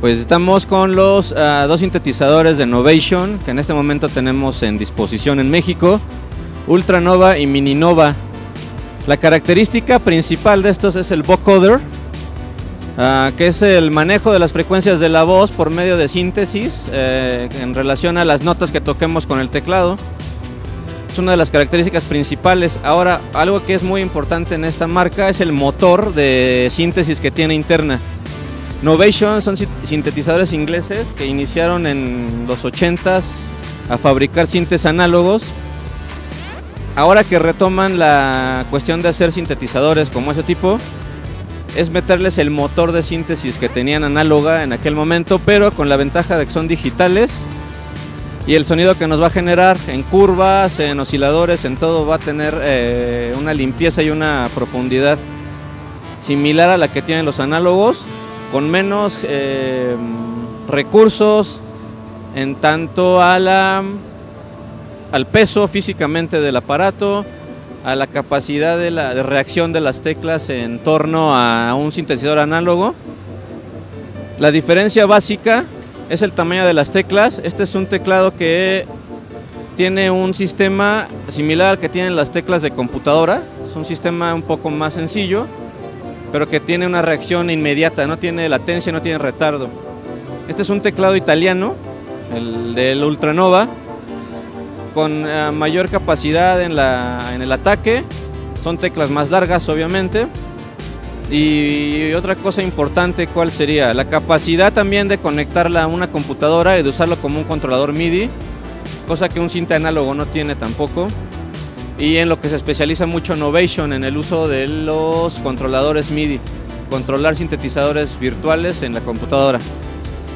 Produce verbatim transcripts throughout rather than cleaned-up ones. Pues estamos con los uh, dos sintetizadores de Novation que en este momento tenemos en disposición en México, UltraNova y MiniNova. La característica principal de estos es el vocoder, uh, que es el manejo de las frecuencias de la voz por medio de síntesis eh, en relación a las notas que toquemos con el teclado. Es una de las características principales. Ahora, algo que es muy importante en esta marca es el motor de síntesis que tiene interna. Novation son sintetizadores ingleses que iniciaron en los ochentas a fabricar sintes análogos. Ahora que retoman la cuestión de hacer sintetizadores como ese tipo, es meterles el motor de síntesis que tenían análoga en aquel momento, pero con la ventaja de que son digitales y el sonido que nos va a generar en curvas, en osciladores, en todo va a tener eh, una limpieza y una profundidad similar a la que tienen los análogos, con menos eh, recursos en tanto a la, al peso físicamente del aparato, a la capacidad de, la, de reacción de las teclas en torno a un sintetizador análogo. La diferencia básica es el tamaño de las teclas. Este es un teclado que tiene un sistema similar al que tienen las teclas de computadora, es un sistema un poco más sencillo, pero que tiene una reacción inmediata, no tiene latencia, no tiene retardo. Este es un teclado italiano, el del UltraNova, con uh, mayor capacidad en, la, en el ataque, son teclas más largas obviamente, y otra cosa importante, ¿cuál sería? La capacidad también de conectarla a una computadora y de usarlo como un controlador MIDI, cosa que un sinte análogo no tiene tampoco. Y en lo que se especializa mucho Novation, en el uso de los controladores MIDI, controlar sintetizadores virtuales en la computadora.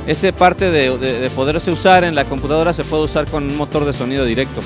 Esta parte de, de, de poderse usar en la computadora se puede usar con un motor de sonido directo.